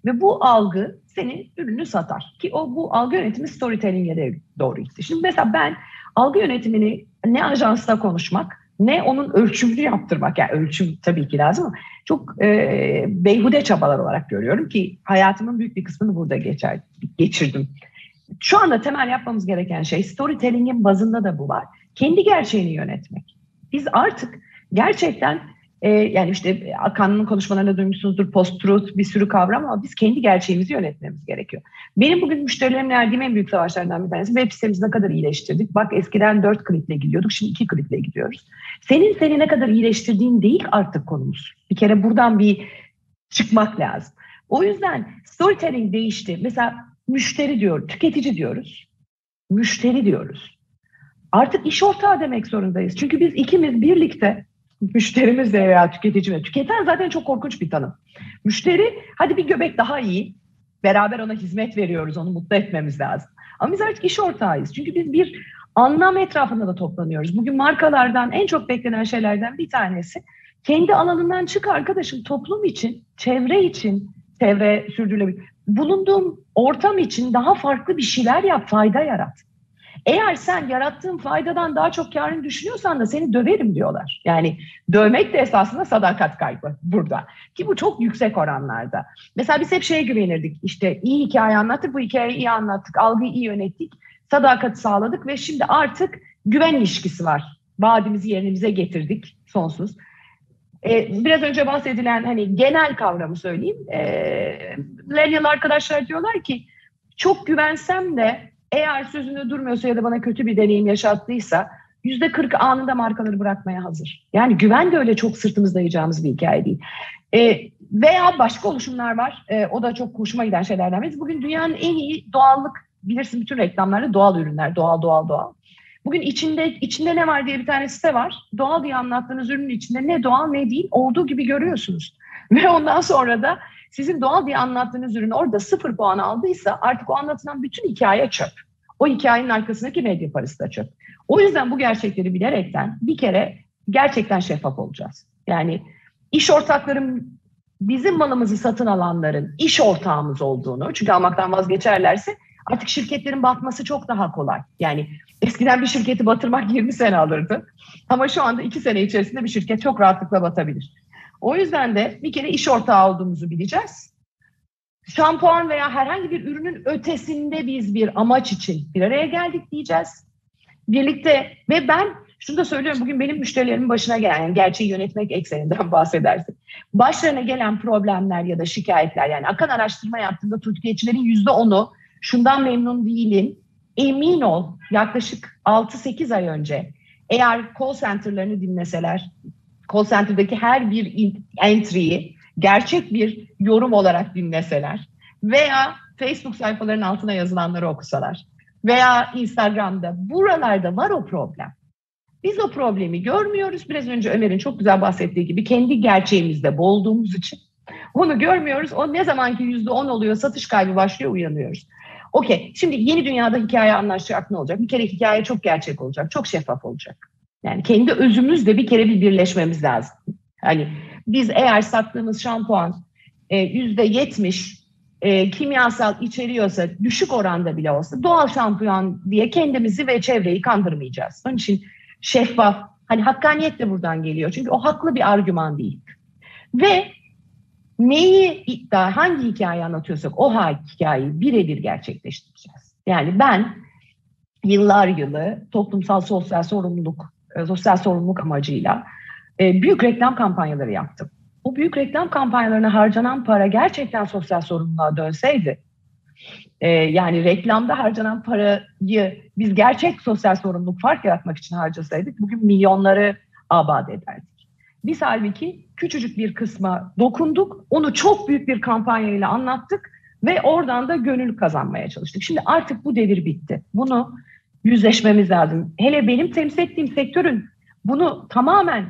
ve bu algı senin ürünü satar. Ki bu algı yönetimi storytelling'e de doğru gitti. Şimdi mesela ben algı yönetimini ne ajansla konuşmak, ne onun ölçümünü yaptırmak, yani ölçüm tabii ki lazım ama çok beyhude çabalar olarak görüyorum ki hayatımın büyük bir kısmını burada geçirdim. Şu anda temel yapmamız gereken şey, storytelling'in bazında da bu var. Kendi gerçeğini yönetmek. Biz artık gerçekten yani işte Akan'ın konuşmalarında duymuşsunuzdur, post-truth bir sürü kavram, ama biz kendi gerçeğimizi yönetmemiz gerekiyor. Benim bugün müşterilerimle verdiğim en büyük savaşlardan bir tanesi, web sitemizi ne kadar iyileştirdik. Bak eskiden 4 klikle gidiyorduk, şimdi 2 klikle gidiyoruz. Senin seni ne kadar iyileştirdiğin değil artık konumuz. Bir kere buradan bir çıkmak lazım. O yüzden storytelling değişti. Mesela müşteri diyor, tüketici diyoruz. Müşteri diyoruz. Artık iş ortağı demek zorundayız. Çünkü biz ikimiz birlikte müşterimizle veya tüketicimizle. Tüketen zaten çok korkunç bir tanım. Müşteri, hadi bir göbek daha iyi. Beraber ona hizmet veriyoruz, onu mutlu etmemiz lazım. Ama biz artık iş ortağıyız. Çünkü biz bir anlam etrafında da toplanıyoruz. Bugün markalardan en çok beklenen şeylerden bir tanesi, kendi alanından çık arkadaşım, toplum için, çevre sürdürülebilir. Bulunduğum ortam için daha farklı bir şeyler yap, fayda yarat. Eğer sen yarattığın faydadan daha çok kârını düşünüyorsan da seni döverim diyorlar. Yani dövmek de esasında sadakat kaybı burada. Ki bu çok yüksek oranlarda. Mesela biz hep şeye güvenirdik. İşte iyi hikaye anlattık, bu hikayeyi iyi anlattık, algıyı iyi yönettik, sadakati sağladık ve şimdi artık güven ilişkisi var. Vaadimizi yerimize getirdik sonsuz. Biraz önce bahsedilen hani genel kavramı söyleyeyim. Millennial arkadaşlar diyorlar ki çok güvensem de eğer sözünde durmuyorsa ya da bana kötü bir deneyim yaşattıysa %40 anında markaları bırakmaya hazır. Yani güven de öyle çok sırtımızda yiyeceğimiz bir hikaye değil. Veya başka oluşumlar var. O da çok hoşuma giden şeylerden biri. Bugün dünyanın en iyi doğallık, bilirsin bütün reklamlarda doğal ürünler, doğal. Bugün içinde ne var diye bir tane site var. Doğal diye anlattığınız ürünün içinde ne doğal ne değil olduğu gibi görüyorsunuz. Ve ondan sonra da sizin doğal diye anlattığınız ürün orada 0 puan aldıysa artık o anlatılan bütün hikaye çöp. O hikayenin arkasındaki medya parası da çöp. O yüzden bu gerçekleri bilerekten bir kere gerçekten şeffaf olacağız. Yani iş ortakların, bizim malımızı satın alanların iş ortağımız olduğunu, çünkü almaktan vazgeçerlerse artık şirketlerin batması çok daha kolay. Yani eskiden bir şirketi batırmak 20 sene alırdı. Ama şu anda 2 sene içerisinde bir şirket çok rahatlıkla batabilir. O yüzden de bir kere iş ortağı olduğumuzu bileceğiz. Şampuan veya herhangi bir ürünün ötesinde biz bir amaç için bir araya geldik diyeceğiz. Birlikte, ve ben şunu da söylüyorum, bugün benim müşterilerimin başına gelen, yani gerçeği yönetmek ekseninden bahsedersin, başlarına gelen problemler ya da şikayetler, yani Akan araştırma yaptığında tüketicilerin %10'u şundan memnun değilim. Emin ol, yaklaşık 6-8 ay önce eğer call center'larını dinleseler, call center'daki her bir entry'yi gerçek bir yorum olarak dinleseler veya Facebook sayfalarının altına yazılanları okusalar veya Instagram'da, buralarda var o problem. Biz o problemi görmüyoruz. Biraz önce Ömer'in çok güzel bahsettiği gibi kendi gerçeğimizde boğulduğumuz için onu görmüyoruz. O ne zamanki %10 oluyor, satış kaybı başlıyor, uyanıyoruz. Okey, şimdi yeni dünyada hikaye anlaşacak ne olacak? Bir kere hikaye çok gerçek olacak, çok şeffaf olacak. Yani kendi özümüzle bir kere bir birleşmemiz lazım. Hani biz eğer sattığımız şampuan %70 kimyasal içeriyorsa, düşük oranda bile olsa doğal şampuan diye kendimizi ve çevreyi kandırmayacağız. Onun için şeffaf, hani hakkaniyet de buradan geliyor. Çünkü o haklı bir argüman değil. Ve neyi iddia, hangi hikaye anlatıyorsak o hikayeyi birebir gerçekleştireceğiz. Yani ben yıllar yılı toplumsal sosyal sorumluluk amacıyla büyük reklam kampanyaları yaptım. O büyük reklam kampanyalarına harcanan para gerçekten sosyal sorumluluğa dönseydi, yani reklamda harcanan parayı biz gerçek sosyal sorumluluk, fark yaratmak için harcasaydık, bugün milyonları abad ederdik. Biz halbuki küçücük bir kısma dokunduk, onu çok büyük bir kampanyayla anlattık ve oradan da gönül kazanmaya çalıştık. Şimdi artık bu devir bitti. Bunu yüzleşmemiz lazım. Hele benim temsil ettiğim sektörün bunu tamamen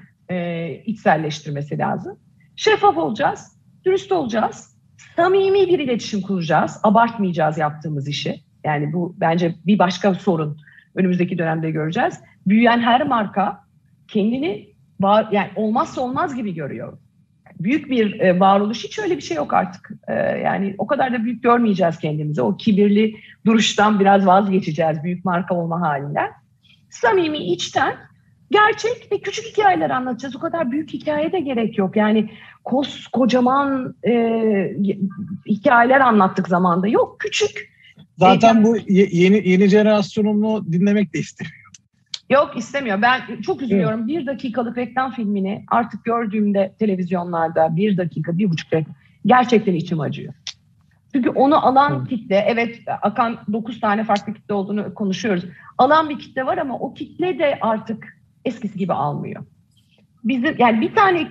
içselleştirmesi lazım. Şeffaf olacağız, dürüst olacağız, samimi bir iletişim kuracağız, abartmayacağız yaptığımız işi. Yani bu bence bir başka sorun, önümüzdeki dönemde göreceğiz. Büyüyen her marka kendini yani olmazsa olmaz gibi görüyor. Büyük bir varoluş, hiç öyle bir şey yok artık. Yani o kadar da büyük görmeyeceğiz kendimizi. O kibirli duruştan biraz vazgeçeceğiz büyük marka olma halinden. Samimi, içten, gerçek ve küçük hikayeler anlatacağız. O kadar büyük hikaye de gerek yok. Yani kocaman hikayeler anlattık zamanda. Yok, küçük. Zaten bu yeni jenerasyonunu dinlemek de istemiyor. Yok, istemiyor. Ben çok üzülüyorum. Evet. 1 dakikalık reklam filmini artık gördüğümde televizyonlarda 1 dakika, 1,5 dakika gerçekten içim acıyor. Çünkü onu alan kitle, evet Akan 9 tane farklı kitle olduğunu konuşuyoruz. Alan bir kitle var ama o kitle de artık eskisi gibi almıyor. Bizim yani bir tane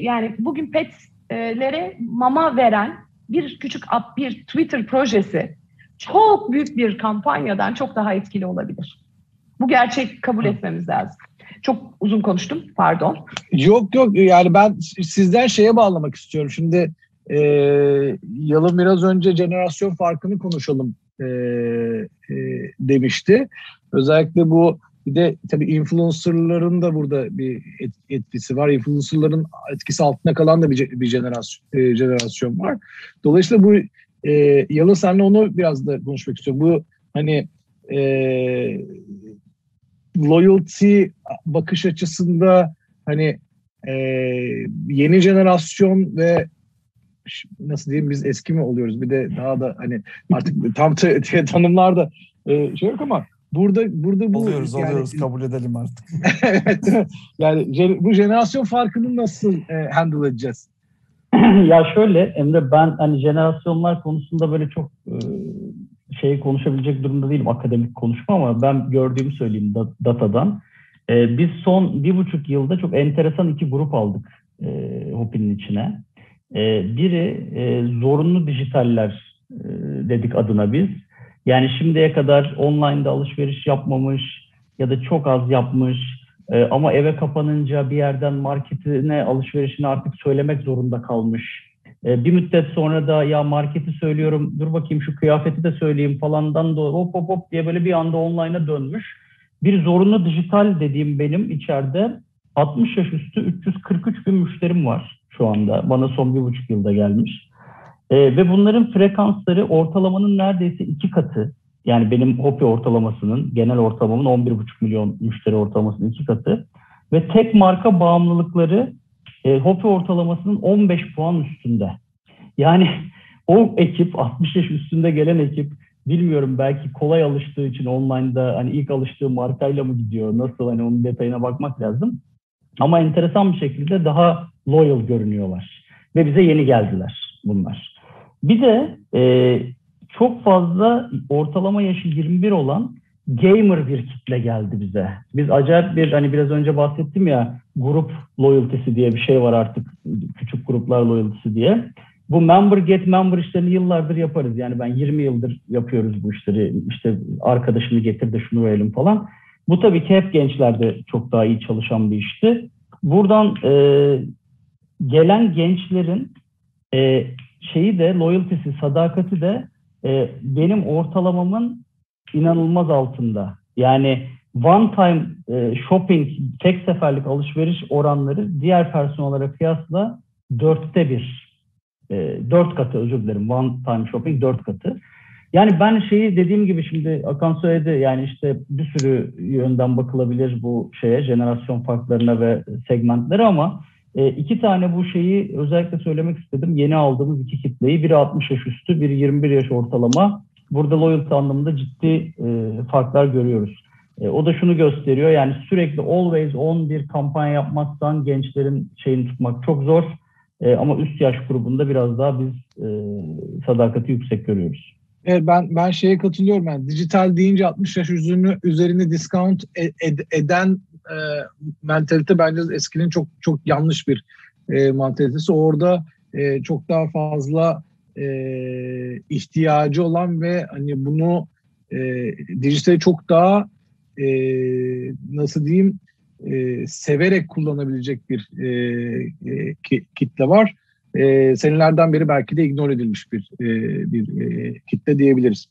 yani bugün petlere mama veren bir küçük app, bir Twitter projesi çok büyük bir kampanyadan çok daha etkili olabilir. Bu gerçek kabul etmemiz lazım. Çok uzun konuştum, pardon. Yok yani ben sizden şeye bağlamak istiyorum. Şimdi Yalın biraz önce jenerasyon farkını konuşalım demişti. Özellikle bu bir de tabii influencerların da burada bir etkisi var. Influencerların etkisi altında kalan da bir jenerasyon var. Dolayısıyla bu Yalın senle onu biraz da konuşmak istiyorum. Bu hani loyalty bakış açısında hani yeni jenerasyon ve nasıl diyeyim, biz eski mi oluyoruz? Bir de daha da hani artık tam tanımlarda şey yok ama burada bu oluyoruz yani, kabul edelim artık. Evet. Yani bu jenerasyon farkını nasıl handle edeceğiz? Ya şöyle Emre, ben hani jenerasyonlar konusunda böyle çok şey konuşabilecek durumda değilim, akademik konuşma, ama ben gördüğümü söyleyeyim datadan. Biz son 1,5 yılda çok enteresan 2 grup aldık HOPİ'nin içine. Biri zorunlu dijitaller dedik adına biz. Yani şimdiye kadar online'da alışveriş yapmamış ya da çok az yapmış ama eve kapanınca bir yerden marketine alışverişini artık söylemek zorunda kalmış. Bir müddet sonra da ya marketi söylüyorum, dur bakayım şu kıyafeti de söyleyeyim falandan da hop diye böyle bir anda online'a dönmüş. Bir zorunlu dijital dediğim benim içeride 60 yaş üstü 343 bin müşterim var şu anda. Bana son 1,5 yılda gelmiş. Ve bunların frekansları ortalamanın neredeyse 2 katı. Yani benim HOPİ ortalamasının, genel ortalamamın 11,5 milyon müşteri ortalamasının 2 katı. Ve tek marka bağımlılıkları HOPİ ortalamasının 15 puan üstünde. Yani o ekip, 60 yaş üstünde gelen ekip, bilmiyorum belki kolay alıştığı için online'da hani ilk alıştığı markayla mı gidiyor, nasıl, hani onun detayına bakmak lazım. Ama enteresan bir şekilde daha loyal görünüyorlar. Ve bize yeni geldiler bunlar. Bir de çok fazla ortalama yaşı 21 olan gamer bir kitle geldi bize. Biz acayip bir, hani biraz önce bahsettim ya, grup loyalty'si diye bir şey var artık. Küçük gruplar loyalty'si diye. Bu member get member işlerini yıllardır yaparız. Yani ben 20 yıldır yapıyoruz bu işleri. İşte arkadaşını getir de şunu verelim falan. Bu tabii ki hep gençlerde çok daha iyi çalışan bir işti. Buradan gelen gençlerin şeyi de, loyalty'si, sadakati de benim ortalamamın inanılmaz altında. Yani one time shopping, tek seferlik alışveriş oranları diğer personelere kıyasla 4'te 1. 4 katı, özür dilerim. One time shopping 4 katı. Yani ben şeyi dediğim gibi, şimdi Akan söyledi, yani işte bir sürü yönden bakılabilir bu şeye, jenerasyon farklarına ve segmentlere, ama 2 tane bu şeyi özellikle söylemek istedim. Yeni aldığımız 2 kitleyi, biri 60 yaş üstü, biri 21 yaş ortalama. Burada loyalty anlamında ciddi farklar görüyoruz. O da şunu gösteriyor, yani sürekli always on bir kampanya yapmaktan gençlerin şeyini tutmak çok zor. Ama üst yaş grubunda biraz daha biz sadakati yüksek görüyoruz. Evet, ben şeye katılıyorum. Yani dijital deyince 60 yaş üzerine discount eden mentalite bence eskinin çok çok yanlış bir mentalitesi. Orada çok daha fazla ihtiyacı olan ve hani bunu dijitale çok daha nasıl diyeyim severek kullanabilecek bir kitle var. Senelerden beri belki de ignore edilmiş bir kitle diyebiliriz.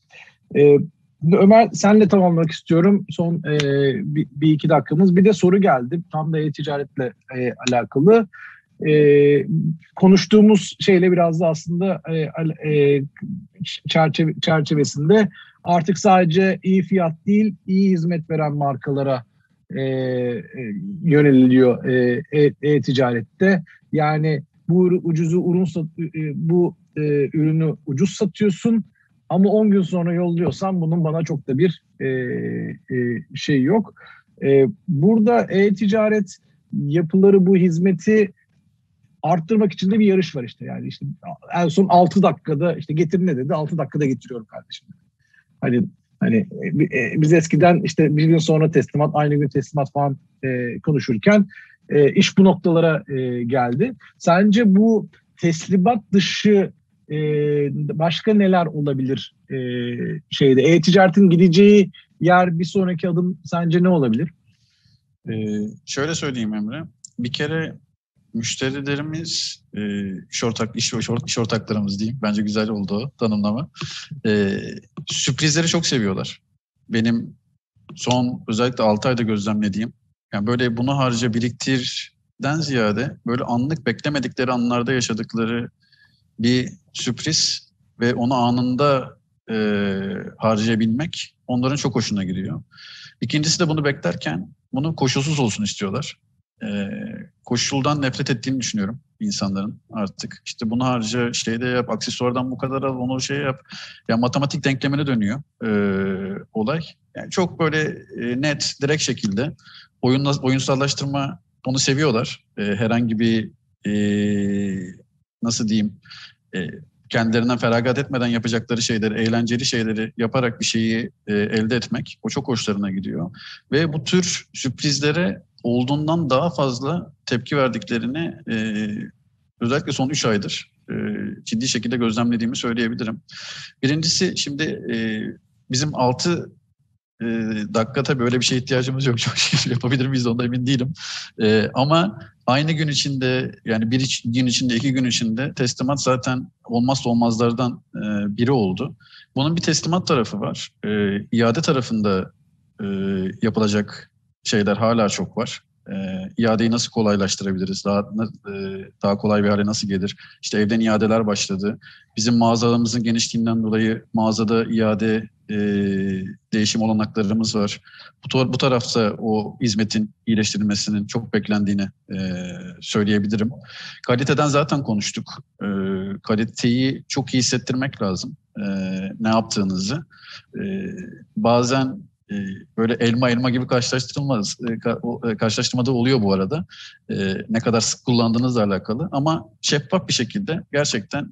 Ömer, senle tamamlamak istiyorum. Son bir iki dakikamız. Bir de soru geldi. Tam da e-ticaretle alakalı. Konuştuğumuz şeyle biraz da aslında çerçevesinde artık sadece iyi fiyat değil, iyi hizmet veren markalara yöneliliyor e-ticarette. Yani bu ürünü ucuz satıyorsun ama 10 gün sonra yolluyorsan bunun bana çok da bir şey yok. Burada e-ticaret yapıları bu hizmeti arttırmak için de bir yarış var işte. Yani işte en son 6 dakikada işte getir ne dedi? 6 dakikada getiriyorum kardeşim. Hani biz eskiden işte bir gün sonra teslimat, aynı gün teslimat falan konuşurken iş bu noktalara geldi. Sence bu teslimat dışı başka neler olabilir şeyde? E-ticaretin gideceği yer, bir sonraki adım sence ne olabilir? Şöyle söyleyeyim Emre. Bir kere müşterilerimiz, iş ortaklarımız diyeyim. Bence güzel oldu o tanımlama. Sürprizleri çok seviyorlar. Benim son özellikle 6 ayda gözlemlediğim, yani böyle bunu harca biriktirden ziyade böyle anlık beklemedikleri anlarda yaşadıkları bir sürpriz ve onu anında harcayabilmek onların çok hoşuna gidiyor. İkincisi de bunu beklerken bunu koşulsuz olsun istiyorlar. Koşuldan nefret ettiğini düşünüyorum insanların artık. İşte bunu harca, şey de yap, aksesuardan bu kadar al, onu şey yap. Yani matematik denklemine dönüyor olay. Yani çok böyle net, direkt şekilde oyunsallaştırma, onu seviyorlar. Herhangi bir nasıl diyeyim, kendilerinden feragat etmeden yapacakları şeyleri, eğlenceli şeyleri yaparak bir şeyi elde etmek, o çok hoşlarına gidiyor. Ve bu tür sürprizlere olduğundan daha fazla tepki verdiklerini özellikle son 3 aydır ciddi şekilde gözlemlediğimi söyleyebilirim. Birincisi, şimdi bizim 6 dakika tabii öyle bir şeye ihtiyacımız yok. Çok şey yapabilir miyiz ondan emin değilim. Ama aynı gün içinde, yani bir gün içinde, 2 gün içinde teslimat zaten olmazsa olmazlardan biri oldu. Bunun bir teslimat tarafı var. İade tarafında yapılacak şeyler hala çok var. İadeyi nasıl kolaylaştırabiliriz? Daha kolay bir hale nasıl gelir? İşte evden iadeler başladı. Bizim mağazalarımızın genişliğinden dolayı mağazada iade değişim olanaklarımız var. Bu tarafta o hizmetin iyileştirilmesinin çok beklendiğini söyleyebilirim. Kaliteden zaten konuştuk. Kaliteyi çok iyi hissettirmek lazım. Ne yaptığınızı. Bazen böyle elma gibi karşılaştırmada oluyor bu arada. Ne kadar sık kullandığınızla alakalı. Ama şeffaf bir şekilde, gerçekten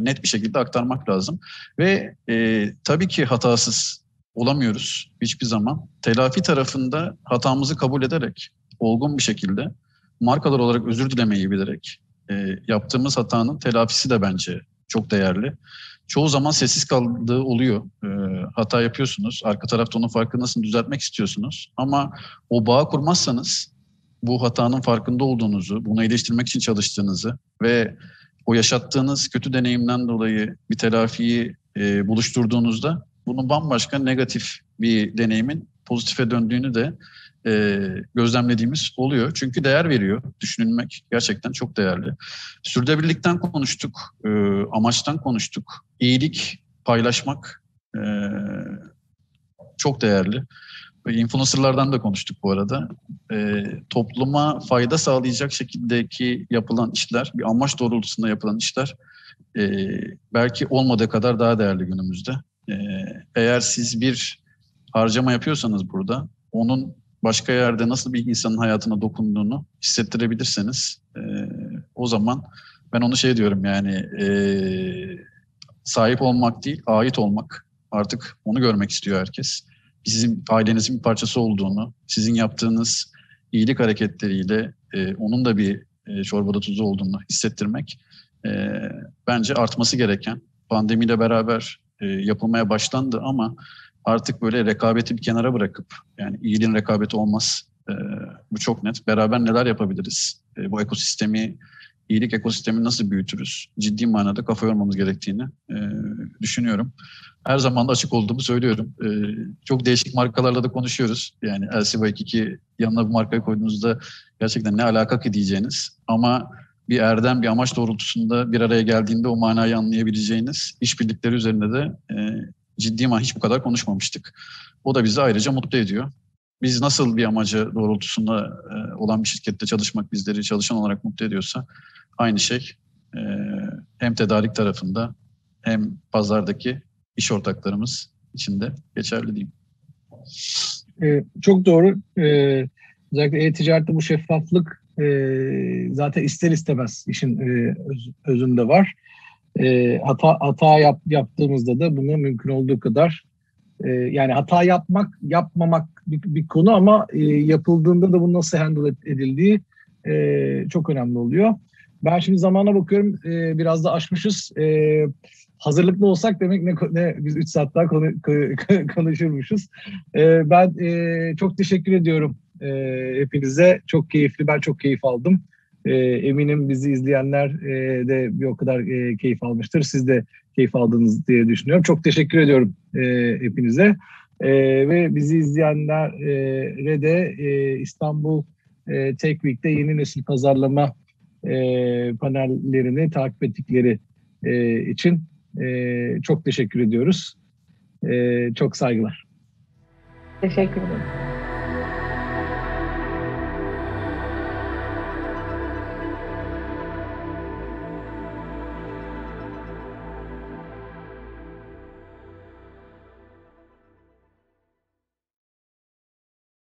net bir şekilde aktarmak lazım. Ve tabii ki hatasız olamıyoruz hiçbir zaman. Telafi tarafında hatamızı kabul ederek, olgun bir şekilde, markalar olarak özür dilemeyi bilerek yaptığımız hatanın telafisi de bence çok değerli. Çoğu zaman sessiz kaldığı oluyor. Hata yapıyorsunuz. Arka tarafta onun farkındasınız, düzeltmek istiyorsunuz. Ama o bağı kurmazsanız, bu hatanın farkında olduğunuzu, bunu iyileştirmek için çalıştığınızı ve o yaşattığınız kötü deneyimden dolayı bir telafiyi buluşturduğunuzda, bunun bambaşka negatif bir deneyimin pozitife döndüğünü de gözlemlediğimiz oluyor. Çünkü değer veriyor. Düşünülmek gerçekten çok değerli. Sürdürülebilirlikten konuştuk. Amaçtan konuştuk. İyilik, paylaşmak çok değerli. Influencerlardan da konuştuk bu arada. Topluma fayda sağlayacak şekildeki yapılan işler, bir amaç doğrultusunda yapılan işler belki olmadığı kadar daha değerli günümüzde. Eğer siz bir harcama yapıyorsanız burada, onun başka yerde nasıl bir insanın hayatına dokunduğunu hissettirebilirseniz o zaman ben onu şey diyorum, yani sahip olmak değil, ait olmak. Artık onu görmek istiyor herkes. Sizin ailenizin bir parçası olduğunu, sizin yaptığınız iyilik hareketleriyle onun da bir çorbada tuzu olduğunu hissettirmek bence artması gereken. Pandemiyle beraber yapılmaya başlandı ama artık böyle rekabeti bir kenara bırakıp, yani iyiliğin rekabeti olmaz, Bu çok net. Beraber neler yapabiliriz? Bu ekosistemi, iyilik ekosistemini nasıl büyütürüz? Ciddi manada kafa yormamız gerektiğini düşünüyorum. Her zaman da açık olduğumu söylüyorum. Çok değişik markalarla da konuşuyoruz. Yani LC Waikiki yanına bu markayı koyduğunuzda gerçekten ne alaka ki diyeceğiniz. Ama bir erdem, bir amaç doğrultusunda bir araya geldiğinde o manayı anlayabileceğiniz işbirlikleri üzerinde de ciddi manada hiç bu kadar konuşmamıştık. O da bizi ayrıca mutlu ediyor. Biz nasıl bir amacı doğrultusunda olan bir şirkette çalışmak bizleri çalışan olarak mutlu ediyorsa aynı şey hem tedarik tarafında hem pazardaki iş ortaklarımız için de geçerli diyeyim. Çok doğru. Özellikle e-ticarette bu şeffaflık zaten ister istemez işin özünde var. Hata yaptığımızda da bunu mümkün olduğu kadar yani hata yapmak, yapmamak bir konu ama yapıldığında da bunu nasıl handle edildiği çok önemli oluyor. Ben şimdi zamana bakıyorum biraz da aşmışız. Hazırlıklı olsak demek ne biz 3 saat daha konuşurmuşuz. Ben çok teşekkür ediyorum hepinize. Çok keyifli, ben çok keyif aldım. Eminim bizi izleyenler de bir o kadar keyif almıştır. Siz de keyif aldınız diye düşünüyorum. Çok teşekkür ediyorum hepinize. Ve bizi izleyenlere de İstanbul Tech Week'te yeni nesil pazarlama panellerini takip ettikleri için çok teşekkür ediyoruz. Çok saygılar. Teşekkür ederim.